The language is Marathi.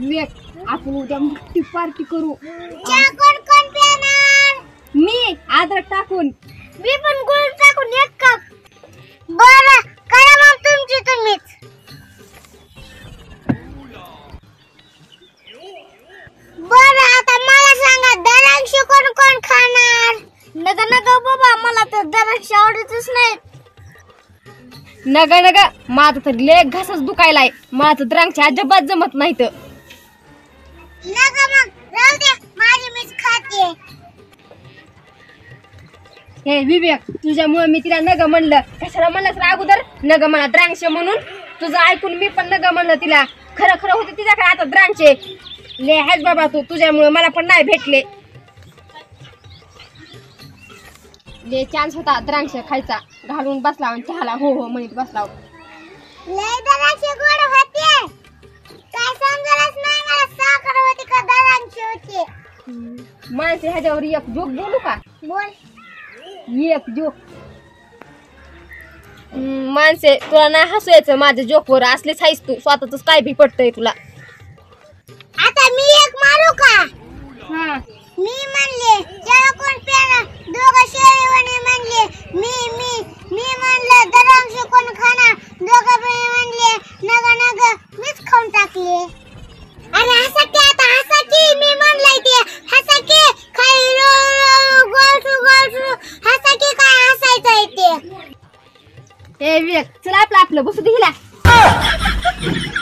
Lek, aku udah mengikuti party kuru. Cakun kon pianan. Mi, adrak takun. Mi pun gul takun yakap. Bola, kaya mantum citumit. Bola, ata malah sangat darang syukur kon kanar. Naga-naga baba malah terdarang syaur itu snake. Naga-naga, mata terlek gasas dukai lai. Mata terang cajabat jamat na itu. नगा मग राहू दे माझी मीच खाते हे विवेक तुझ्यामुळे मी तिला नगा म्हणलं कशाला म्हणलास रे अगोदर नगा मला द्रांक्ष म्हणून तुझं ऐकून मी पण नगा म्हणलं तिला खरं खरं होते तिच्याकडे आता द्रांक्षे ले हाच बाबा तू तुझ्यामुळे मला पण नाही भेटले ले चान्स होता द्रांक्ष खायचा घालून बसला आणि चहाला हो हो म्हणत बसला ले द्रांक्ष गोड होते काय समजलंच नाही मला साखर होती का दारांची होती माणसे ह्याच्यावर एक जोक बोलू का बोल एक जोक माणसे तुला नाही हसायचं माझ्या जोकवर असलेच आहेस तू स्वतःच काय बी पडतंय तुला आता मी एक मारू का हां मी म्हणले ज्याला कोण पेला दोघं शेळीवणी म्हणले मी मी मी म्हणलं दारांची कोण खाणार दोघं बी म्हणले नगा नगा मीच खाऊन टाकले अरे हसा की मी म्हणलंय ते हसा की काय गोळसू गोळसू हसा की काय हसायचंय ते ए विवेक चला आपलं बसू दिला